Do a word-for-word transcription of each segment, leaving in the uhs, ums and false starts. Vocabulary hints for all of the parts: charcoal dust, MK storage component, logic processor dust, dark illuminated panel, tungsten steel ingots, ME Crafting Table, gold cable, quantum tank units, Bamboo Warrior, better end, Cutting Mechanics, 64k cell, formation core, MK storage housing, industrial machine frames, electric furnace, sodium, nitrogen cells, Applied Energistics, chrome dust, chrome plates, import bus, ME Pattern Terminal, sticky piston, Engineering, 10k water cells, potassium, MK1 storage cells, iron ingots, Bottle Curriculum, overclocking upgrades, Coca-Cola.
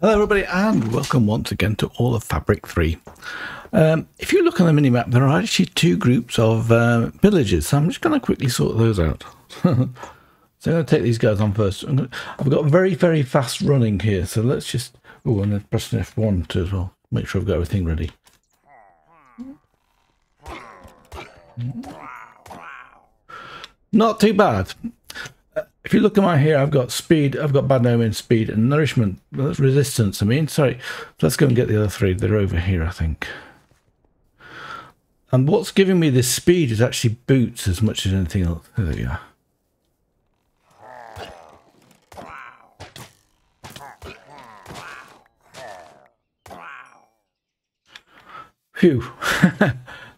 Hello everybody and welcome once again to all of Fabric three. Um, if you look on the minimap, there are actually two groups of uh, villages, so I'm just going to quickly sort those out. So I'm going to take these guys on first. I'm gonna, I've got very, very fast running here, so let's just... Oh, and then press F one too as well. Make sure I've got everything ready. Not too bad. If you look at my here, I've got speed, I've got bad omen, speed and nourishment. That's resistance, I mean. Sorry. Let's go and get the other three. They're over here, I think. And what's giving me this speed is actually boots as much as anything else. There we are. Phew.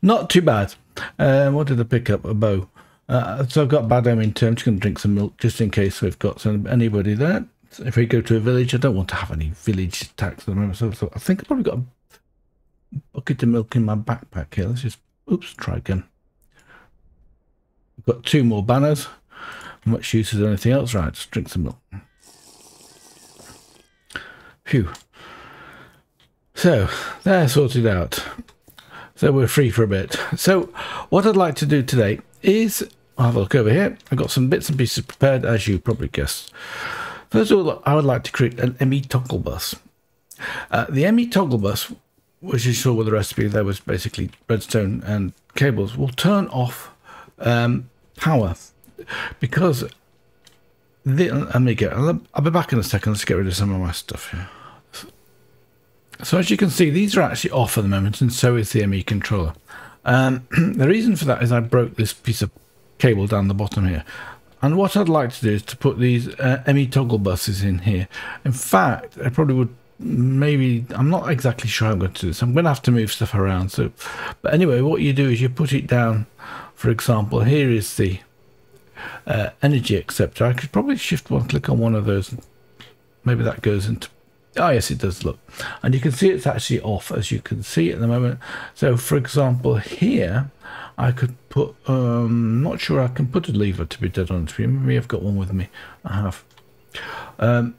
Not too bad. Um, what did I pick up? A bow. Uh, so I've got bad omen too. I'm just going to drink some milk just in case we've got some, anybody there. So if we go to a village, I don't want to have any village attacks at the moment. So, so I think I've probably got a bucket of milk in my backpack here. Let's just, oops, try again. We've got two more banners. Much use as anything else. Right, just drink some milk. Phew. So they're sorted out. So we're free for a bit. So what I'd like to do today is... I'll have a look over here. I've got some bits and pieces prepared, as you probably guessed. First of all, I would like to create an M E toggle bus. Uh, the M E toggle bus, which you saw with the recipe, there was basically redstone and cables, will turn off um, power because... The, let me get... I'll, I'll be back in a second. Let's get rid of some of my stuff here. So as you can see, these are actually off at the moment, and so is the M E controller. Um, the reason for that is I broke this piece of cable down the bottom here, and what I'd like to do is to put these uh, M E toggle buses in here. In fact, I probably would, maybe, I'm not exactly sure how I'm going to do this. I'm going to have to move stuff around. So, but anyway, what you do is you put it down. For example, here is the uh, energy acceptor. I could probably shift one click on one of those. Maybe that goes into... Oh yes, it does look, and you can see it's actually off, as you can see at the moment. So for example here, I could put, um not sure I can put a lever, to be dead honest with you. Maybe I've got one with me. I have um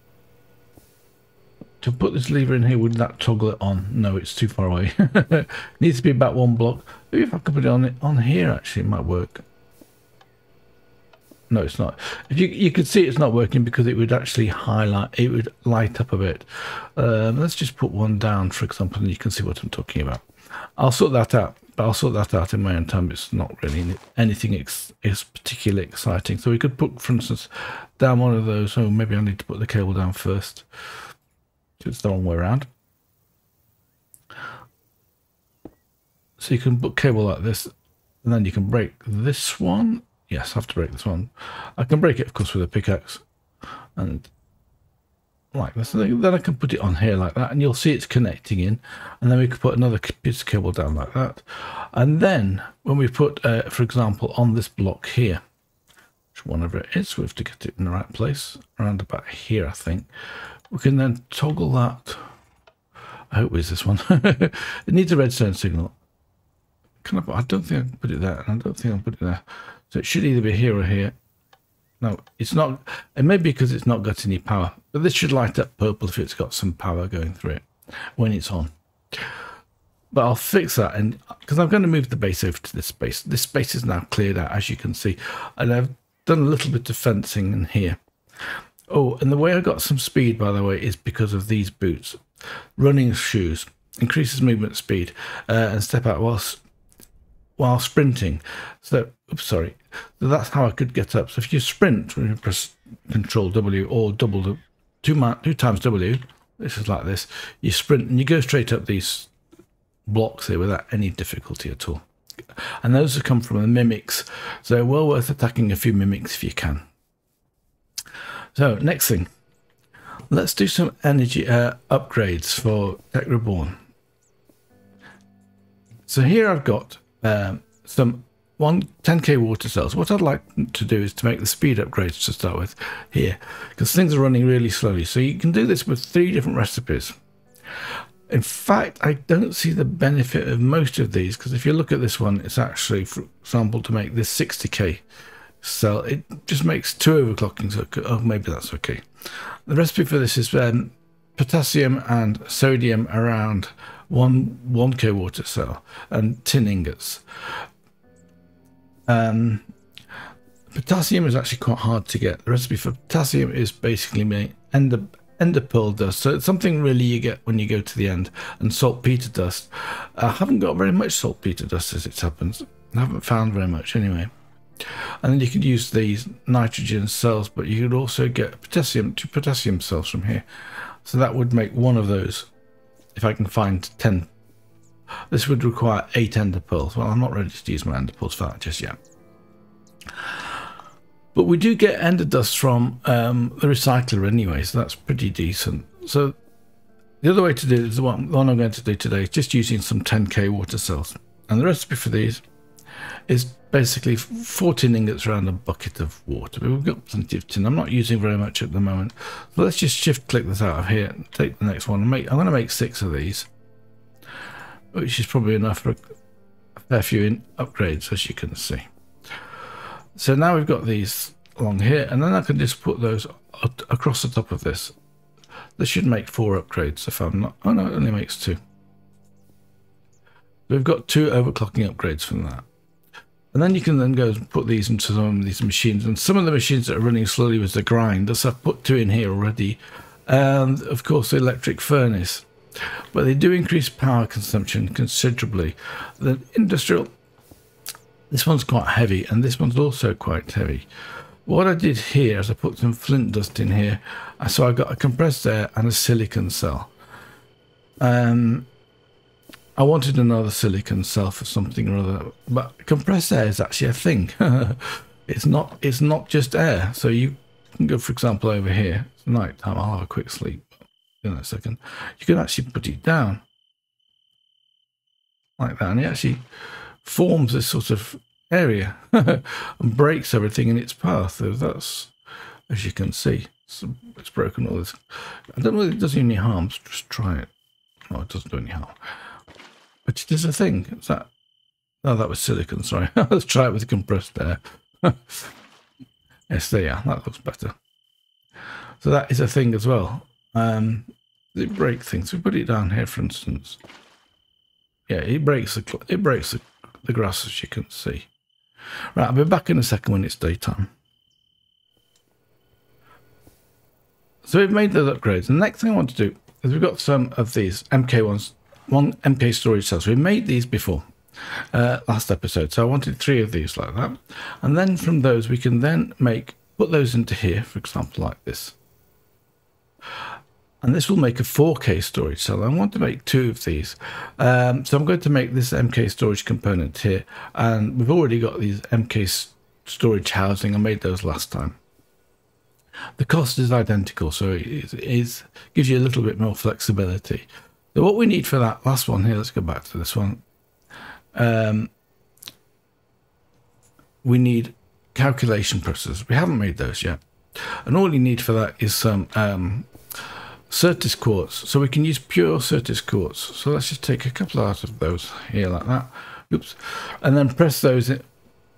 to put this lever in here. Would that toggle it on? No, it's too far away. It needs to be about one block. Maybe if I could put it on it on here, actually it might work. No, it's not. If you you could see it's not working because it would actually highlight, it would light up a bit. Um, let's just put one down, for example, and you can see what I'm talking about. I'll sort that out, but I'll sort that out in my own time. It's not really anything ex is particularly exciting. So we could put, for instance, down one of those. Oh, maybe I need to put the cable down first. It's the wrong way around. So you can put cable like this, and then you can break this one. Yes, I have to break this one. I can break it, of course, with a pickaxe. And like this. Then I can put it on here like that. And you'll see it's connecting in. And then we could put another piece of cable down like that. And then when we put, uh, for example, on this block here, which whatever it is, we have to get it in the right place, around about here, I think. We can then toggle that. I hope it's this one. It needs a redstone signal. Can I, put, I don't think I can put it there. I don't think I'll put it there. So it should either be here or here. No, it's not. It may be because it's not got any power. But this should light up purple if it's got some power going through it when it's on. But I'll fix that, and because I'm going to move the base over to this space. This space is now cleared out, as you can see. And I've done a little bit of fencing in here. Oh, and the way I got some speed, by the way, is because of these boots. Running shoes. Increases movement speed uh, and step out whilst... while sprinting. So oops, sorry, so that's how I could get up. So if you sprint, when you press Control W or double the two, two times W, this is like this, you sprint and you go straight up these blocks here without any difficulty at all. And those have come from the mimics, so well worth attacking a few mimics if you can. So next thing, let's do some energy uh, upgrades for Tech Reborn. So here I've got Um, some one ten K water cells. What I'd like to do is to make the speed upgrades to start with here, because things are running really slowly. So you can do this with three different recipes. In fact, I don't see the benefit of most of these, because if you look at this one, it's actually, for example, to make this sixty K cell, it just makes two overclockings. So oh, maybe that's okay. The recipe for this is um, potassium and sodium around one 1k water cell and tin ingots. Um, potassium is actually quite hard to get. The recipe for potassium is basically made ender, ender pearl dust, so it's something really you get when you go to the end, and saltpeter dust. I haven't got very much saltpeter dust as it happens. I haven't found very much anyway. And then you could use these nitrogen cells, but you could also get potassium, two potassium cells from here. So that would make one of those, if I can find ten. This would require eight ender pearls. Well, I'm not ready to use my ender pearls for that just yet. But we do get ender dust from um, the recycler anyway, so that's pretty decent. So the other way to do it is the one, the one I'm going to do today, is just using some ten K water cells. And the recipe for these is basically fourteen ingots around a bucket of water. But we've got plenty of tin. I'm not using very much at the moment. So let's just shift click this out of here and take the next one. And make, I'm going to make six of these, which is probably enough for a fair few in upgrades, as you can see. So now we've got these along here, and then I can just put those across the top of this. This should make four upgrades if I'm not... Oh no, it only makes two. We've got two overclocking upgrades from that. And then you can then go and put these into some of these machines. And some of the machines that are running slowly was the grinders. I've put two in here already. And of course the electric furnace. But they do increase power consumption considerably. The industrial, this one's quite heavy, and this one's also quite heavy. What I did here is I put some flint dust in here. So I got a compressed air and a silicon cell. Um, I wanted another silicon cell for something or other, but compressed air is actually a thing. it's not it's not just air. So you can go, for example, over here. It's night time. I'll have a quick sleep in a second. You can actually put it down like that, and it actually forms this sort of area and breaks everything in its path. So that's, as you can see, it's, it's broken all this. I don't know if it does any harm. So just try it. Oh, it doesn't do any harm. But it is a thing. Is that? No, that was silicon. Sorry. Let's try it with compressed air. Yes, there you are. That looks better. So that is a thing as well. Um, they break things. We put it down here, for instance. Yeah, it breaks the it breaks the, the grass, as you can see. Right, I'll be back in a second when it's daytime. So we've made those upgrades. The next thing I want to do is we've got some of these M K ones. One M K storage cells. We made these before uh, last episode, so I wanted three of these like that, and then from those we can then make put those into here, for example, like this, and this will make a four K storage cell. I want to make two of these, um, so I'm going to make this M K storage component here, and we've already got these M K storage housing. I made those last time. The cost is identical, so it is, it is gives you a little bit more flexibility. So what we need for that last one here, let's go back to this one. Um, we need calculation processors. We haven't made those yet. And all you need for that is some um, Certus Quartz. So we can use pure Certus Quartz. So let's just take a couple out of those here like that. Oops. And then press those, in,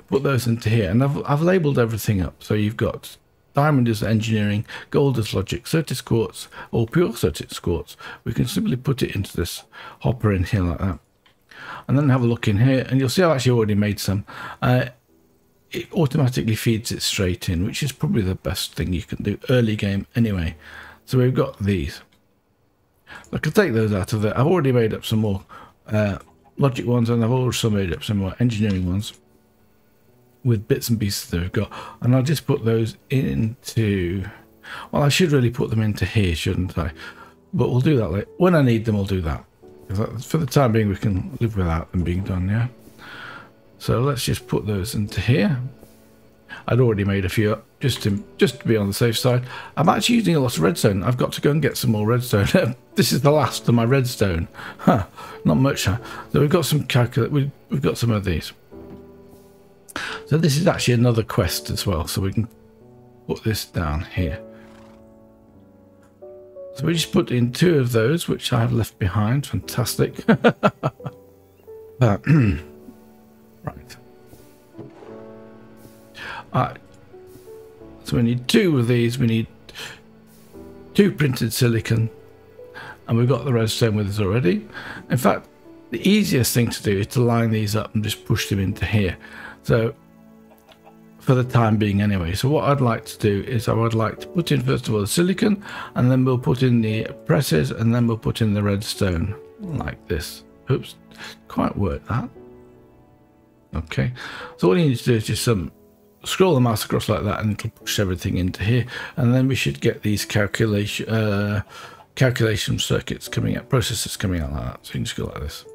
put those into here. And I've, I've labelled everything up. So you've got... Diamond is engineering, gold is logic, Certus Quartz, or pure Certus Quartz. We can simply put it into this hopper in here like that. And then have a look in here, and you'll see I've actually already made some. Uh, it automatically feeds it straight in, which is probably the best thing you can do early game anyway. So we've got these. I can take those out of there. I've already made up some more uh, logic ones, and I've also made up some more engineering ones, with bits and pieces that we've got. And I'll just put those into... Well, I should really put them into here, shouldn't I? But we'll do that later. When I need them, I'll do that. For the time being, we can live without them being done, yeah? So let's just put those into here. I'd already made a few up, just to, just to be on the safe side. I'm actually using a lot of redstone. I've got to go and get some more redstone. This is the last of my redstone. Huh, not much, huh? So we've got some calcul- we've, we've got some of these. So this is actually another quest as well, so we can put this down here. So we just put in two of those, which I have left behind. Fantastic. uh, right. Uh, so we need two of these. We need two printed silicon, and we've got the redstone with us already. In fact, the easiest thing to do is to line these up and just push them into here. So for the time being anyway. So what I'd like to do is I would like to put in first of all the silicon, and then we'll put in the presses, and then we'll put in the redstone like this. Oops, quite worked that. Okay, so all you need to do is just some scroll the mouse across like that, and it'll push everything into here, and then we should get these calculation uh, calculation circuits coming out, processes coming out like that. So you can just go like this.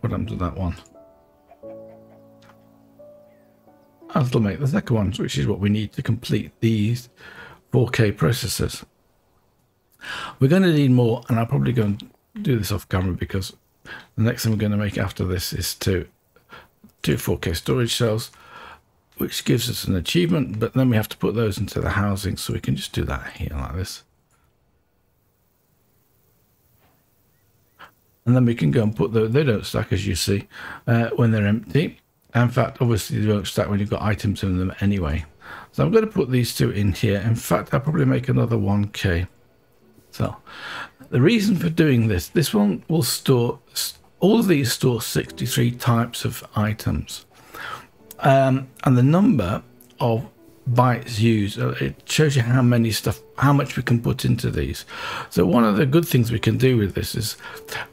What happened to that one? That'll make the second ones, which is what we need to complete these four K processors. We're going to need more, and I'll probably go and do this off camera, because the next thing we're going to make after this is to do four K storage cells, which gives us an achievement, but then we have to put those into the housing, so we can just do that here like this. And then we can go and put the, they don't stack as you see uh, when they're empty. In fact, obviously they don't stack when you've got items in them anyway. So I'm going to put these two in here. In fact, I'll probably make another one K. So the reason for doing this, this one will store, all of these store sixty-three types of items. Um, and the number of bytes used, it shows you how many stuff, how much we can put into these. So one of the good things we can do with this is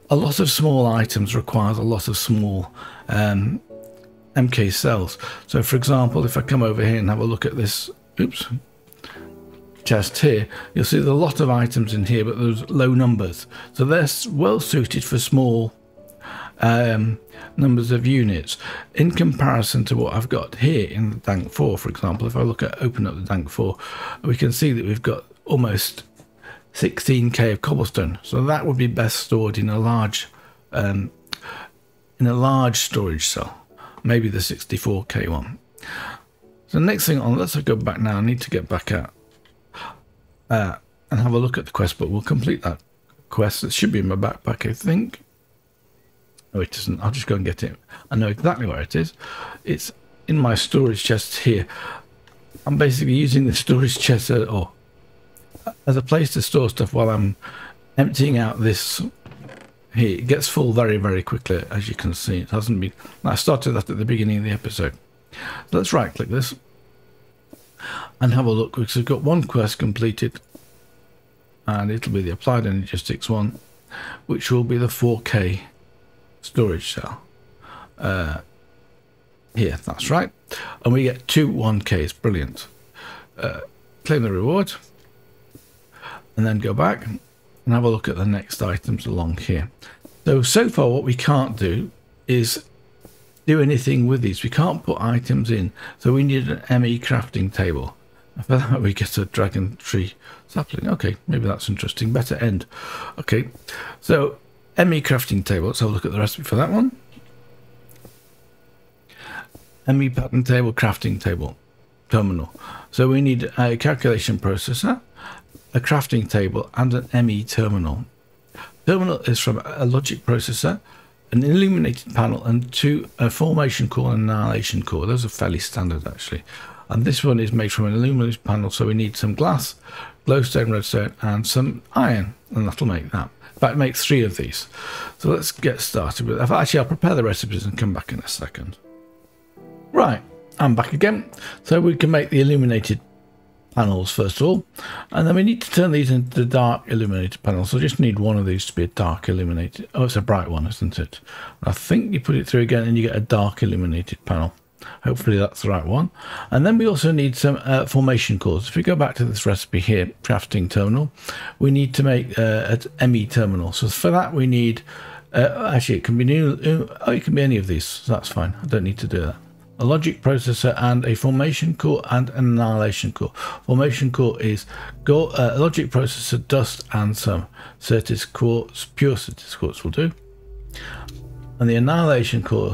a lot of small items requires a lot of small um, M K cells. So for example, if I come over here and have a look at this, oops, chest here, you'll see there's a lot of items in here, but there's low numbers. So they're well suited for small um, numbers of units in comparison to what I've got here in the Dank four. For example, if I look at open up the Dank four, we can see that we've got almost sixteen K of cobblestone. So that would be best stored in a large, um, in a large storage cell. Maybe the sixty-four K one. So next thing on, let's go back now. I need to get back out uh, and have a look at the quest, but we'll complete that quest. It should be in my backpack, I think. No, it isn't. I'll just go and get it. I know exactly where it is. It's in my storage chest here. I'm basically using the storage chest as, or, as a place to store stuff while I'm emptying out this. Here, it gets full very, very quickly, as you can see. It hasn't been... I started that at the beginning of the episode. So let's right-click this and have a look, because we've got one quest completed, and it'll be the Applied Energistics one, which will be the four K storage cell. Uh, here, that's right. And we get two one Ks. Brilliant. Uh, claim the reward, and then go back and have a look at the next items along here. So, so far what we can't do is do anything with these. We can't put items in, so we need an M E crafting table. For that we get a dragon tree sapling. Okay, maybe that's interesting. Better end. Okay, so M E crafting table. Let's have a look at the recipe for that one. M E pattern table, crafting table, terminal. So we need a calculation processor, a crafting table, and an M E terminal. Terminal is from a logic processor, an illuminated panel, and two a formation core and an annihilation core. Those are fairly standard actually. And this one is made from an illuminated panel, so we need some glass, glowstone, redstone, and some iron, and that'll make that. In fact, it makes three of these. So let's get started with it. Actually, I'll prepare the recipes and come back in a second. Right, I'm back again. So we can make the illuminated panels first of all, and then we need to turn these into the dark illuminated panels. So I just need one of these to be a dark illuminated. Oh, it's a bright one, isn't it? And I think you put it through again and you get a dark illuminated panel. Hopefully that's the right one. And then we also need some uh, formation cores. If we go back to this recipe here, crafting terminal, we need to make uh, an M E terminal. So for that we need uh, actually it can be new. Oh, it can be any of these, so that's fine. I don't need to do that. A logic processor and a formation core and an annihilation core. Formation core is go, uh, logic processor dust and some Certus Quartz, pure Certus Quartz will do. And the annihilation core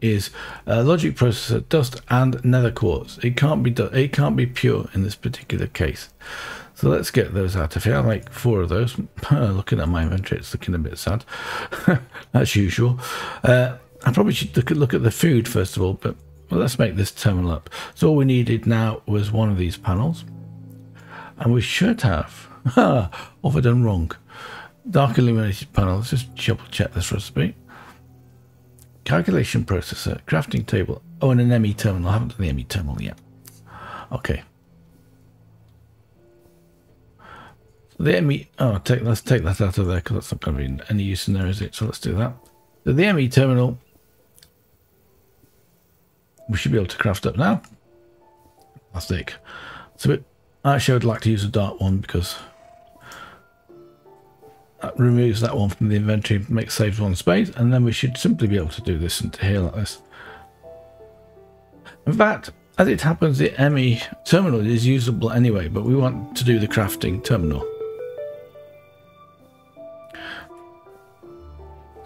is uh, logic processor dust and nether quartz. It can't be it can't be pure in this particular case. So let's get those out of here. I'll make four of those. Looking at my inventory, it's looking a bit sad. That's usual. Uh, I probably should look at, look at the food first of all, but well, let's make this terminal up. So all we needed now was one of these panels, and we should have What have I done wrong? Dark illuminated panel. Let's just double check this recipe. Calculation processor, crafting table. Oh, and an M E terminal. I haven't done the M E terminal yet. Okay. The M E, oh, take, let's take that out of there because that's not going to be any use in there, is it? So let's do that. So the M E terminal, we should be able to craft up now. Plastic. It's a bit, actually I'd like to use a dark one because that removes that one from the inventory, makes saves one space, and then we should simply be able to do this into here like this. In fact, as it happens, the M E terminal is usable anyway, but we want to do the crafting terminal.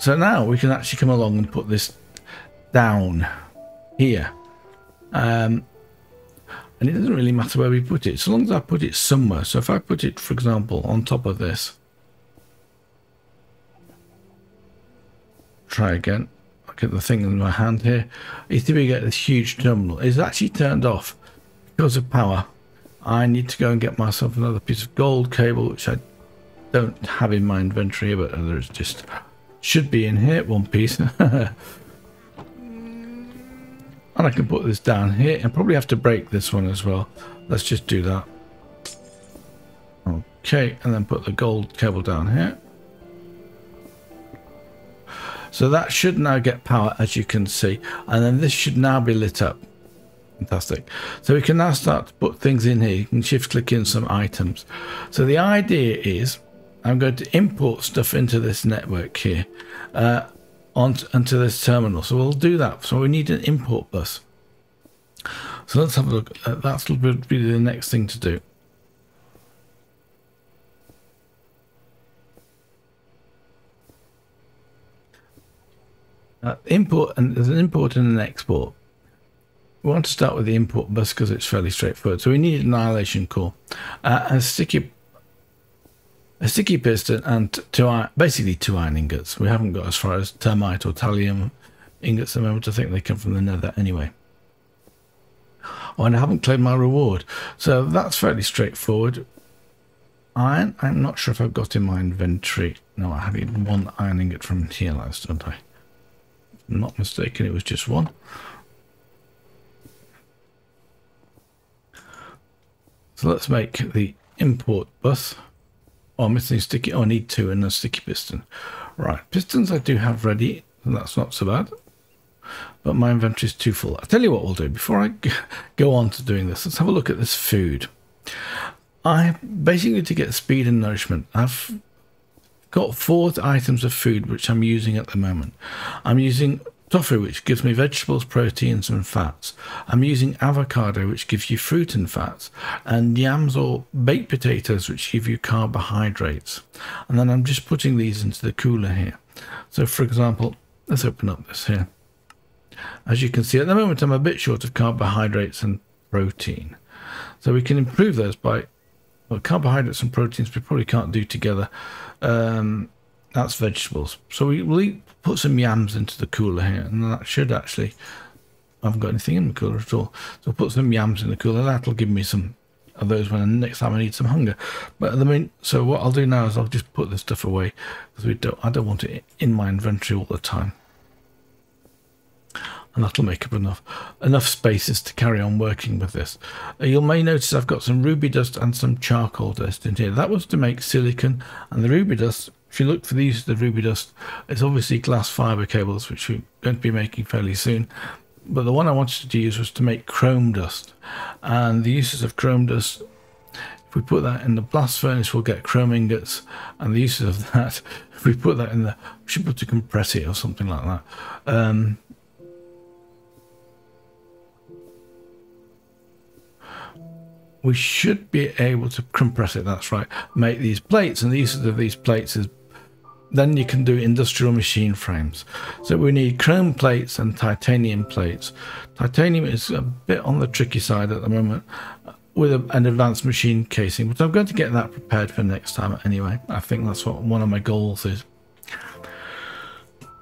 So now we can actually come along and put this down here. Um, and it doesn't really matter where we put it, so long as I put it somewhere. So if I put it, for example, on top of this. Try again. I'll get the thing in my hand here. You see, we get this huge terminal. It's actually turned off because of power. I need to go and get myself another piece of gold cable, which I don't have in my inventory, but there's just... should be in here, one piece. And I can put this down here and probably have to break this one as well. Let's just do that. Okay, and then put the gold cable down here. So that should now get power, as you can see, and then this should now be lit up. Fantastic. So we can now start to put things in here. You can shift click in some items. So the idea is I'm going to import stuff into this network here, uh, onto, onto this terminal. So we'll do that. So we need an import bus. So let's have a look. Uh, that's would be the next thing to do. Uh, import, and there's an import and an export. We want to start with the import bus because it's fairly straightforward. So we need an annihilation core, uh, a sticky, a sticky piston, and two basically two iron ingots. We haven't got as far as termite or thallium ingots at the moment. I think they come from the nether anyway. Oh, and I haven't claimed my reward, so that's fairly straightforward. Iron, I'm not sure if I've got in my inventory. No, I had one iron ingot from here last, don't I? I'm not mistaken, it was just one. So let's make the import bus. Oh, I'm missing sticky. Oh, I need two and a sticky piston. Right, pistons I do have ready, and that's not so bad. But my inventory is too full. I'll tell you what we'll do before I go on to doing this. Let's have a look at this food. I basically to get speed and nourishment. I've got four items of food which I'm using at the moment. I'm using tofu, which gives me vegetables, proteins and fats. I'm using avocado, which gives you fruit and fats, and yams or baked potatoes, which give you carbohydrates. And then I'm just putting these into the cooler here. So for example, let's open up this here. As you can see at the moment, I'm a bit short of carbohydrates and protein. So we can improve those by, well, carbohydrates and proteins we probably can't do together. Um, that's vegetables. So we will put some yams into the cooler here, and that should actually... I haven't got anything in the cooler at all. So I'll put some yams in the cooler. That'll give me some of those when next time I need some hunger. But at the moment, so what I'll do now is I'll just put this stuff away because we don't. I don't want it in my inventory all the time. And that'll make up enough enough spaces to carry on working with this. You may notice I've got some ruby dust and some charcoal dust in here. That was to make silicon, and the ruby dust, if you look for the use of the ruby dust, it's obviously glass fiber cables, which we're going to be making fairly soon. But the one I wanted to use was to make chrome dust, and the uses of chrome dust, if we put that in the blast furnace, we'll get chrome ingots, and the uses of that, if we put that in the, we should put to compress it or something like that. Um, We should be able to compress it, that's right, make these plates, and the use of these plates is then you can do industrial machine frames. So we need chrome plates and titanium plates. Titanium is a bit on the tricky side at the moment with a, an advanced machine casing, but I'm going to get that prepared for next time anyway. I think that's what one of my goals is.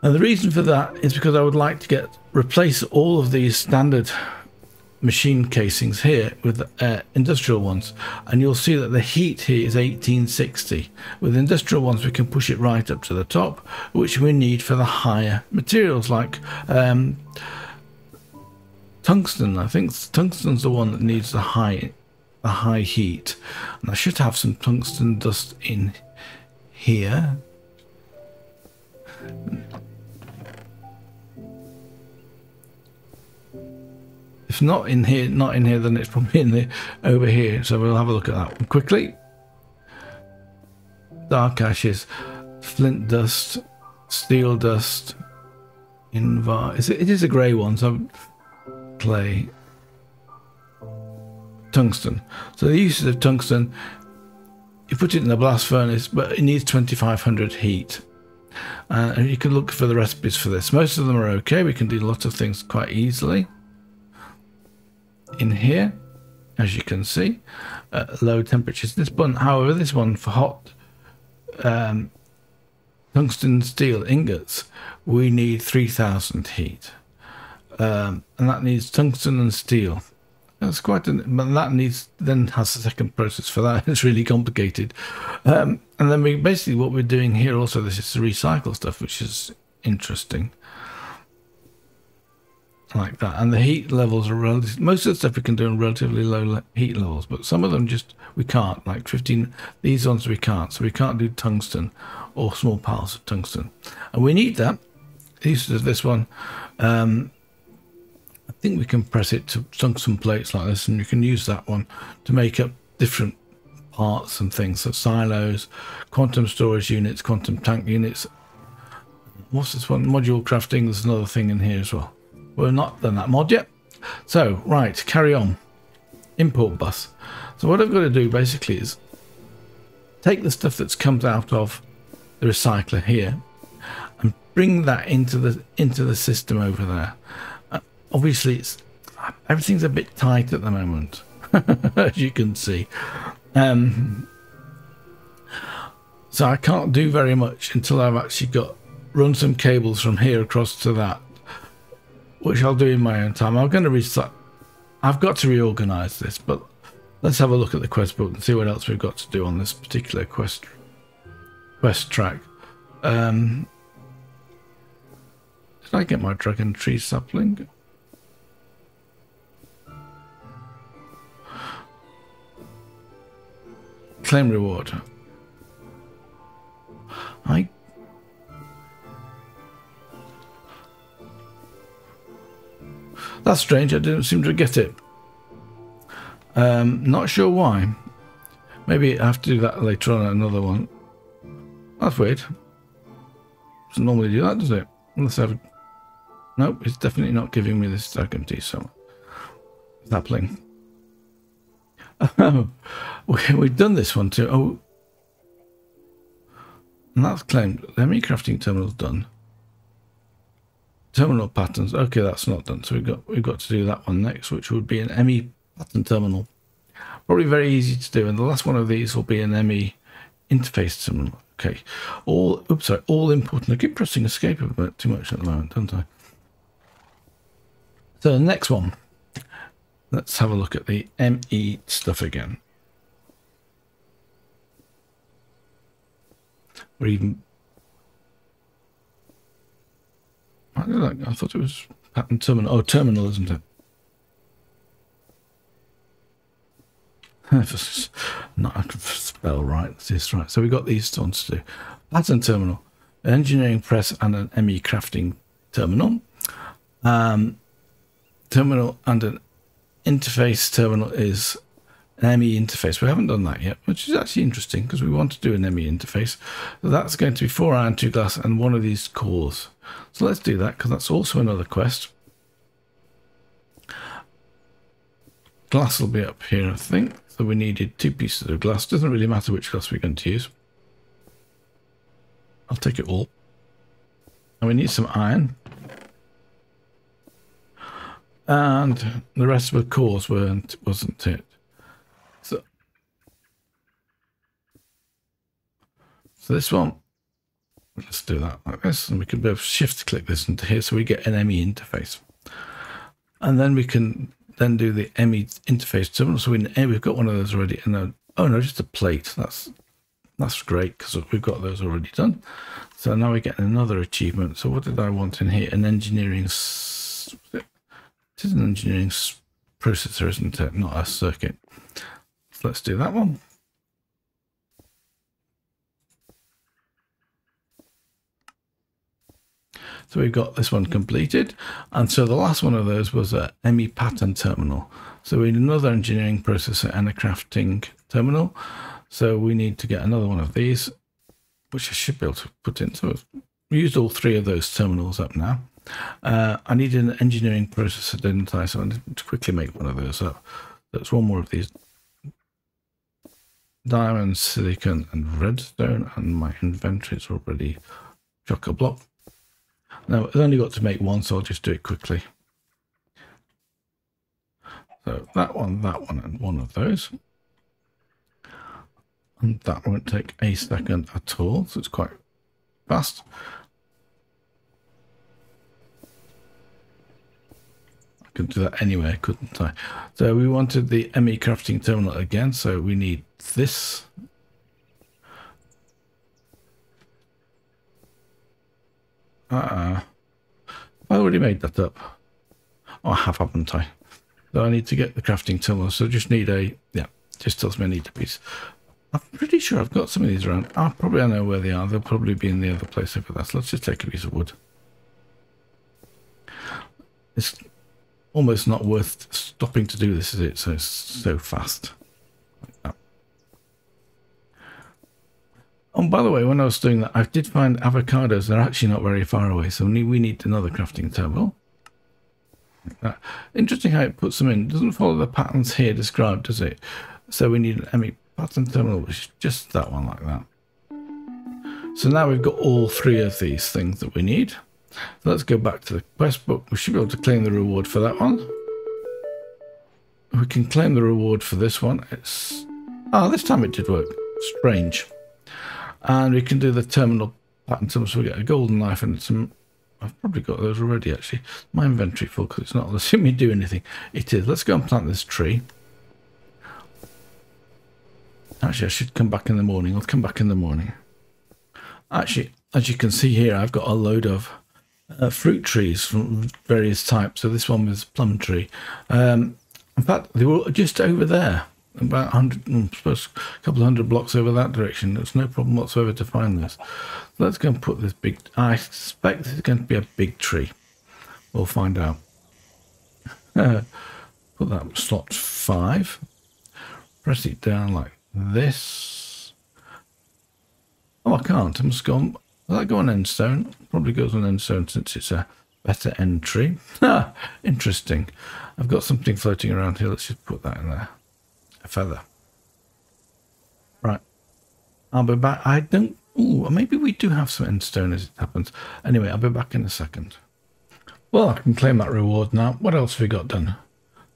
And the reason for that is because I would like to get replace all of these standard machine casings here with uh, industrial ones, and you'll see that the heat here is eighteen sixty. With industrial ones we can push it right up to the top, which we need for the higher materials like um, tungsten. I think tungsten's the one that needs the high the high heat, and I should have some tungsten dust in here. If not in here, not in here, then it's probably in the over here. So we'll have a look at that one quickly. Dark ashes, flint dust, steel dust, invar. Is it? It is a grey one. So clay, tungsten. So the uses of tungsten. You put it in the blast furnace, but it needs twenty-five hundred heat. Uh, and you can look for the recipes for this. Most of them are okay. We can do lots of things quite easily. In here, as you can see, uh, low temperatures. This one, however, this one for hot um, tungsten steel ingots, we need three thousand heat, um, and that needs tungsten and steel. That's quite an, but that needs then has a second process for that. It's really complicated, um, and then we basically what we're doing here also. This is to recycle stuff, which is interesting. Like that, and the heat levels are relative. Most of the stuff we can do in relatively low le heat levels, but some of them just we can't. Like fifteen, these ones we can't. So we can't do tungsten or small piles of tungsten, and we need that. This is this one. Um, I think we can press it to tungsten plates like this, and you can use that one to make up different parts and things. So silos, quantum storage units, quantum tank units. What's this one? Module crafting. There's another thing in here as well. We're not done that mod yet. So, right, carry on. Import bus. So what I've got to do basically is take the stuff that comes out of the recycler here and bring that into the into the system over there. Uh, obviously, it's everything's a bit tight at the moment, as you can see. Um, so I can't do very much until I've actually got run some cables from here across to that, which I'll do in my own time. I'm going to restart. I've got to reorganize this, but let's have a look at the quest book and see what else we've got to do on this particular quest quest track. Um, did I get my dragon tree sapling? Claim reward. I. That's strange, I didn't seem to get it. Um, not sure why. Maybe I have to do that later on, another one. That's weird. Doesn't normally do that, does it? Unless I have... Nope, it's definitely not giving me this dragon tea, so... Sapling. Oh, we've done this one too. Oh. And that's claimed. The M E Crafting Terminal's done. Terminal patterns. Okay, that's not done. So we've got we've got to do that one next, which would be an M E pattern terminal. Probably very easy to do. And the last one of these will be an M E interface terminal. Okay. All oops, sorry, all important. I keep pressing escape a bit too much at the moment, don't I? So the next one. Let's have a look at the M E stuff again. Or even I thought it was pattern terminal. Oh, terminal, isn't it? Not I can spell right. This right. So we got these ones to do. Pattern terminal, engineering press, and an M E crafting terminal. Um, terminal and an interface terminal is an M E interface. We haven't done that yet, which is actually interesting because we want to do an M E interface. So that's going to be four iron, two glass, and one of these cores. So let's do that because that's also another quest. Glass will be up here, I think. So we needed two pieces of glass. Doesn't really matter which glass we're going to use. I'll take it all. And we need some iron. And the rest of the cores weren't, wasn't it? So, so this one. Let's do that like this, and we can both shift click this into here so we get an M E interface. And then we can then do the M E interface terminal. So we, we've got one of those already. And then, oh no, just a plate. That's that's great because we've got those already done. So now we're getting another achievement. So what did I want in here? An engineering, it is an engineering processor, isn't it? Not a circuit. So let's do that one. So we've got this one completed. And so the last one of those was a M E pattern terminal. So we need another engineering processor and a crafting terminal. So we need to get another one of these, which I should be able to put in. So we used all three of those terminals up now. Uh, I need an engineering processor, didn't I? So I need to quickly make one of those up. That's one more of these. Diamond, silicon, and redstone. And my inventory is already chock-a-block. Now, I've only got to make one, so I'll just do it quickly. So that one, that one, and one of those. And that won't take a second at all, so it's quite fast. I could do that anyway, couldn't I? So we wanted the M E crafting terminal again, so we need this. Uh-uh. I already made that up. Oh, I have, haven't I? So I need to get the crafting terminal. So just need a, yeah, just tells me I need a piece. I'm pretty sure I've got some of these around. Oh, probably I know where they are. They'll probably be in the other place over there. So let's just take a piece of wood. It's almost not worth stopping to do this, is it? So it's so fast. Like that. And by the way, when I was doing that, I did find avocados. They're actually not very far away, so we need another crafting terminal. Like that. Interesting how it puts them in. It doesn't follow the patterns here described, does it? So we need an M E pattern terminal, which is just that one like that. So now we've got all three of these things that we need. So let's go back to the quest book. We should be able to claim the reward for that one. We can claim the reward for this one. It's ah, this time it did work. Strange. And we can do the terminal pattern terminal, so we get a golden knife and some... I've probably got those already, actually. My inventory full, because it's not letting me do anything. It is. Let's go and plant this tree. Actually, I should come back in the morning. I'll come back in the morning. Actually, as you can see here, I've got a load of uh, fruit trees from various types. So this one was plum tree. Um, in fact, they were just over there. About one hundred, I suppose a couple of hundred blocks over that direction. There's no problem whatsoever to find this. Let's go and put this big... I suspect this is going to be a big tree. We'll find out. Uh, put that in slot five. Press it down like this. Oh, I can't. I'm just gone. Will that go on end stone? Probably goes on end stone since it's a better end tree. Ah, interesting. I've got something floating around here. Let's just put that in there. Feather. Right, I'll be back. I don't... Ooh, maybe we do have some end stone as it happens. Anyway, I'll be back in a second. Well, I can claim that reward now. What else have we got done?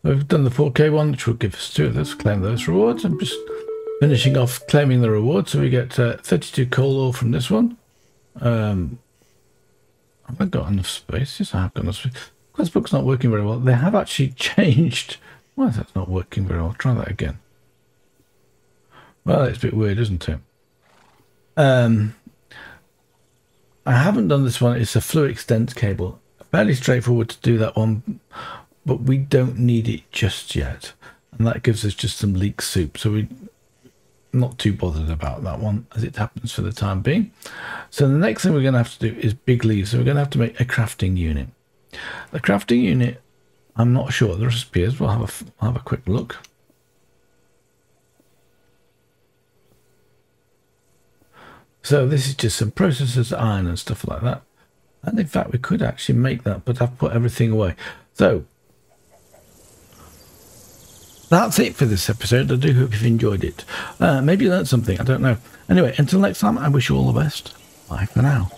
We've done the four K one, which will give us two of those. Claim those rewards. I'm just finishing off claiming the reward. So we get uh, thirty-two coal ore from this one. Um, have I got enough space? Yes, I have got enough space. Quest book's not working very well. They have actually changed... Why is that not working very well? I'll try that again. Well, it's a bit weird, isn't it? Um, I haven't done this one. It's a fluid extent cable. Fairly straightforward to do that one, but we don't need it just yet. And that gives us just some leek soup. So we're not too bothered about that one as it happens for the time being. So the next thing we're going to have to do is big leaves. So we're going to have to make a crafting unit. The crafting unit... I'm not sure the recipe is. We'll have a, have a quick look. So this is just some processors, iron and stuff like that. And in fact, we could actually make that, but I've put everything away. So that's it for this episode. I do hope you've enjoyed it. Uh, maybe you learned something. I don't know. Anyway, until next time, I wish you all the best. Bye for now.